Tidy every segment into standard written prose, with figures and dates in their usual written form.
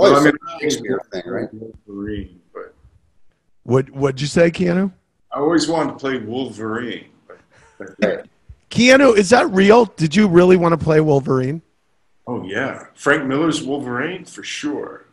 Well, I mean, Shakespeare thing, right? Wolverine, but what'd you say, Keanu? I always wanted to play Wolverine. But Keanu, is that real? Did you really want to play Wolverine? Oh yeah, Frank Miller's Wolverine for sure.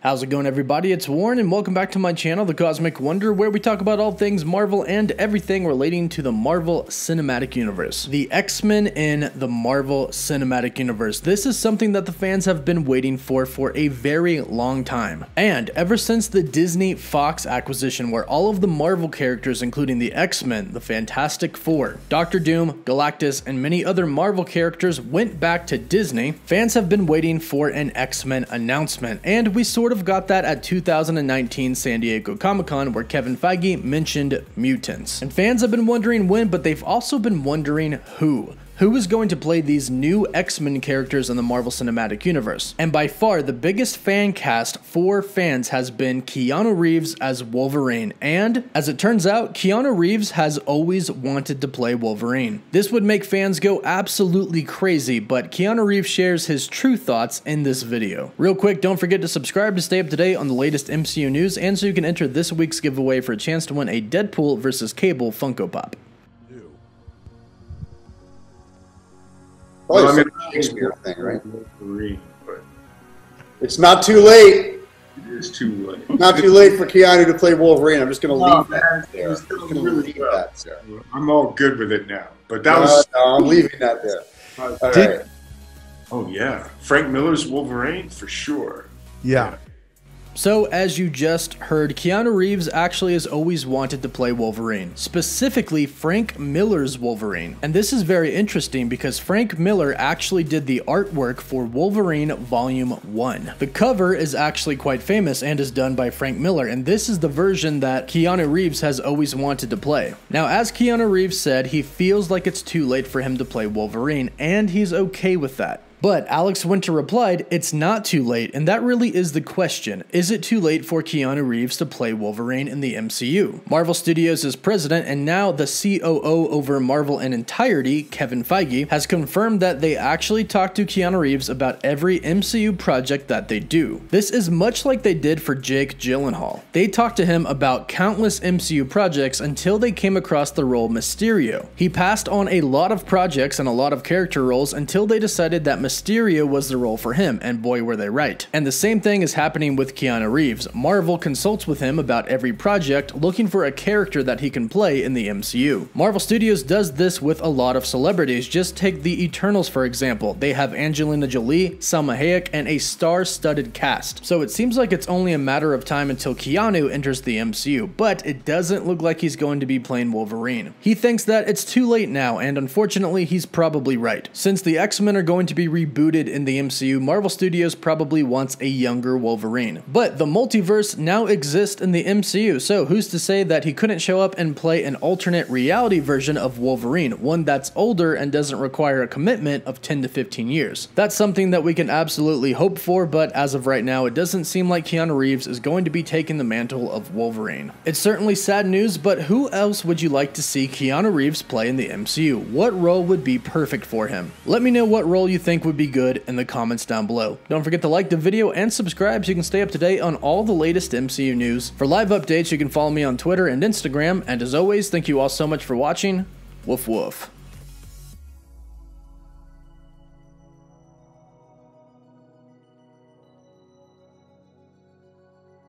How's it going, everybody? It's Warren, and welcome back to my channel, The Cosmic Wonder, where we talk about all things Marvel and everything relating to the Marvel Cinematic Universe. The X-Men in the Marvel Cinematic Universe. This is something that the fans have been waiting for a very long time. And ever since the Disney-Fox acquisition, where all of the Marvel characters, including the X-Men, the Fantastic Four, Doctor Doom, Galactus, and many other Marvel characters went back to Disney, fans have been waiting for an X-Men announcement, and we sort of got that at 2019 San Diego Comic-Con, where Kevin Feige mentioned mutants. And fans have been wondering when, but they've also been wondering who. Who is going to play these new X-Men characters in the Marvel Cinematic Universe? And by far, the biggest fan cast for fans has been Keanu Reeves as Wolverine. And as it turns out, Keanu Reeves has always wanted to play Wolverine. This would make fans go absolutely crazy, but Keanu Reeves shares his true thoughts in this video. Real quick, don't forget to subscribe to stay up to date on the latest MCU news, and so you can enter this week's giveaway for a chance to win a Deadpool vs. Cable Funko Pop. Well, I mean, Shakespeare thing, right? But it's not too late. It is too late. Not too late for Keanu to play Wolverine. I'm just going to leave that there. I'm all good with it now. But that was. No, I'm leaving that there. All right. Oh yeah, Frank Miller's Wolverine for sure. Yeah. So, as you just heard, Keanu Reeves actually has always wanted to play Wolverine, specifically Frank Miller's Wolverine. And this is very interesting because Frank Miller actually did the artwork for Wolverine Volume 1. The cover is actually quite famous and is done by Frank Miller, and this is the version that Keanu Reeves has always wanted to play. Now, as Keanu Reeves said, he feels like it's too late for him to play Wolverine, and he's okay with that. But Alex Winter replied, it's not too late, and that really is the question. Is it too late for Keanu Reeves to play Wolverine in the MCU? Marvel Studios' president and now the COO over Marvel in entirety, Kevin Feige, has confirmed that they actually talk to Keanu Reeves about every MCU project that they do. This is much like they did for Jake Gyllenhaal. They talked to him about countless MCU projects until they came across the role Mysterio. He passed on a lot of projects and a lot of character roles until they decided that Mysterio was the role for him, and boy were they right. And the same thing is happening with Keanu Reeves. Marvel consults with him about every project, looking for a character that he can play in the MCU. Marvel Studios does this with a lot of celebrities. Just take the Eternals for example. They have Angelina Jolie, Salma Hayek, and a star-studded cast. So it seems like it's only a matter of time until Keanu enters the MCU, but it doesn't look like he's going to be playing Wolverine. He thinks that it's too late now, and unfortunately he's probably right. Since the X-Men are going to be rebooted in the MCU, Marvel Studios probably wants a younger Wolverine. But the multiverse now exists in the MCU, so who's to say that he couldn't show up and play an alternate reality version of Wolverine, one that's older and doesn't require a commitment of 10 to 15 years. That's something that we can absolutely hope for, but as of right now, it doesn't seem like Keanu Reeves is going to be taking the mantle of Wolverine. It's certainly sad news, but who else would you like to see Keanu Reeves play in the MCU? What role would be perfect for him? Let me know what role you think would be good in the comments down below. Don't forget to like the video and subscribe so you can stay up to date on all the latest MCU news. For live updates, you can follow me on Twitter and Instagram, and as always, thank you all so much for watching. Woof woof.